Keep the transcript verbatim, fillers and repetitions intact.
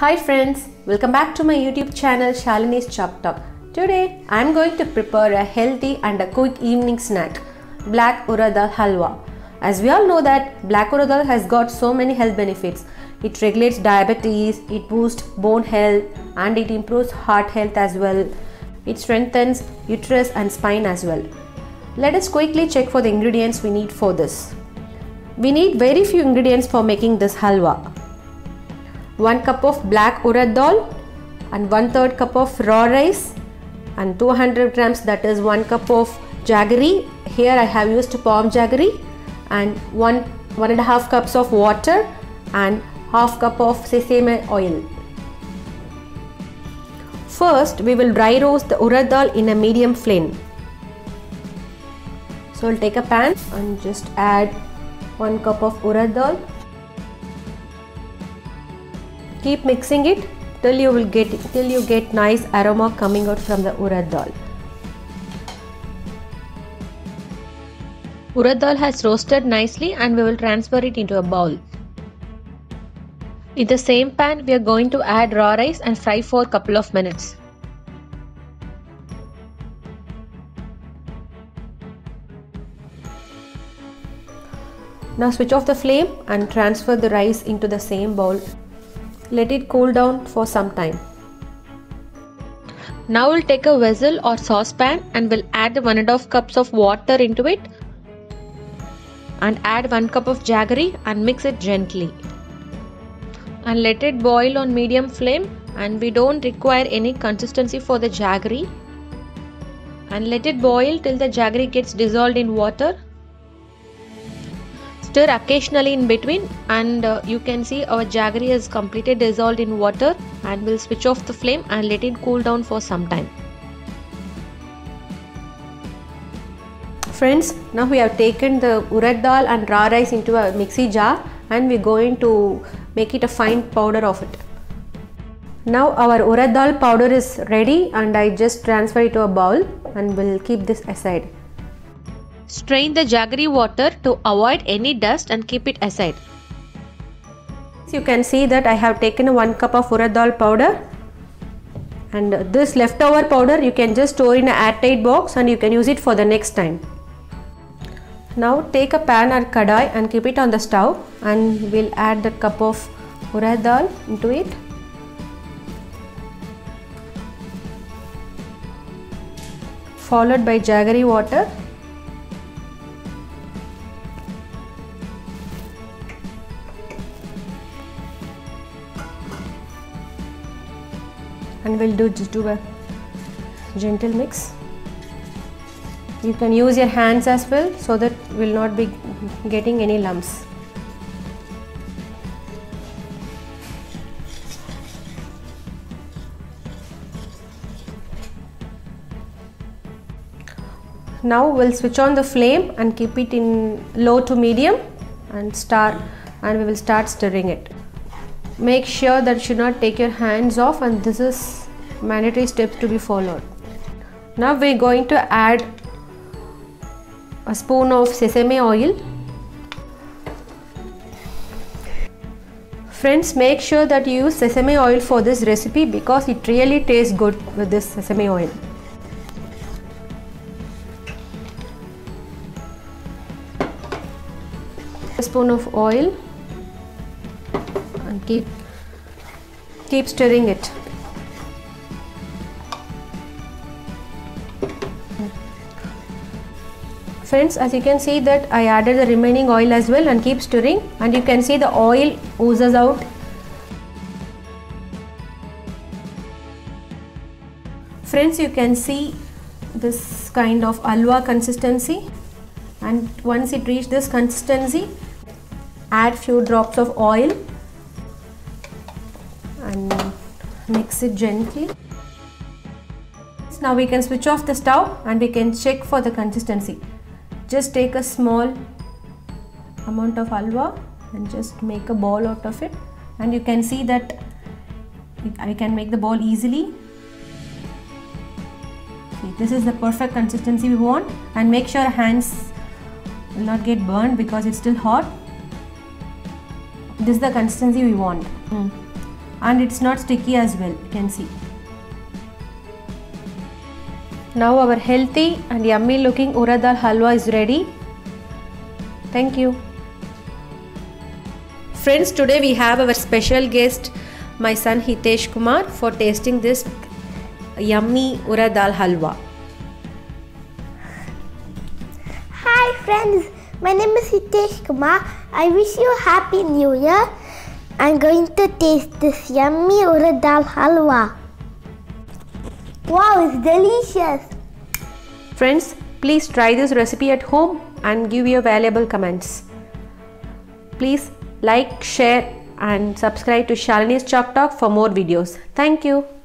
Hi friends, welcome back to my YouTube channel Shalini's Chop Talk. Today I am going to prepare a healthy and a quick evening snack, black urad dal halwa. As we all know that black urad dal has got so many health benefits. It regulates diabetes, it boosts bone health and it improves heart health as well. It strengthens uterus and spine as well. Let us quickly check for the ingredients we need for this. We need very few ingredients for making this halwa. one cup of black urad dal and one third cup of raw rice and two hundred grams, that is one cup of jaggery. Here I have used palm jaggery, and one one and a half cups of water and half cup of sesame oil. First we will dry roast the urad dal in a medium flame. So I'll take a pan and just add one cup of urad dal. Keep mixing it till you will get till you get nice aroma coming out from the urad dal. Urad dal has roasted nicely and we will transfer it into a bowl. In the same pan we are going to add raw rice and fry for a couple of minutes. Now switch off the flame and transfer the rice into the same bowl. Let it cool down for some time. Now we'll take a vessel or saucepan and we'll add one and a half cups of water into it and add one cup of jaggery and mix it gently. And let it boil on medium flame, and we don't require any consistency for the jaggery. And let it boil till the jaggery gets dissolved in water. Stir occasionally in between, and uh, you can see our jaggery is completely dissolved in water, and we'll switch off the flame and let it cool down for some time. Friends, now we have taken the urad dal and raw rice into a mixie jar and we're going to make it a fine powder of it. Now our urad dal powder is ready and I just transfer it to a bowl and we'll keep this aside. Strain the jaggery water to avoid any dust and keep it aside. You can see that I have taken one cup of urad dal powder, and this leftover powder you can just store in an airtight box and you can use it for the next time. Now take a pan or kadai and keep it on the stove, and we'll add the cup of urad dal into it. Followed by jaggery water. And we'll do just do a gentle mix. You can use your hands as well, so that we'll not be getting any lumps. Now we'll switch on the flame and keep it in low to medium, and start and we will start stirring it. Make sure that you should not take your hands off, and this is mandatory steps to be followed. Now we're going to add a spoon of sesame oil. Friends, make sure that you use sesame oil for this recipe because it really tastes good with this sesame oil. A spoon of oil. And keep keep stirring it. Friends, as you can see that I added the remaining oil as well and keep stirring, and you can see the oil oozes out. Friends, you can see this kind of halwa consistency, and once it reaches this consistency, add few drops of oil and mix it gently. So now we can switch off the stove and we can check for the consistency. Just take a small amount of halwa and just make a ball out of it, and you can see that I can make the ball easily. See, this is the perfect consistency we want, and make sure hands will not get burned because it's still hot. This is the consistency we want. Mm. and it's not sticky as well, you can see. Now our healthy and yummy looking Urad Dal halwa is ready. Thank you. Friends, today we have our special guest, my son Hitesh Kumar, for tasting this yummy Urad Dal halwa. Hi friends, my name is Hitesh Kumar. I wish you a happy new year. I'm going to taste this yummy Urad Dal halwa. Wow, it's delicious. Friends, please try this recipe at home and give your valuable comments. Please like, share and subscribe to Shalini's Chop Talk for more videos. Thank you.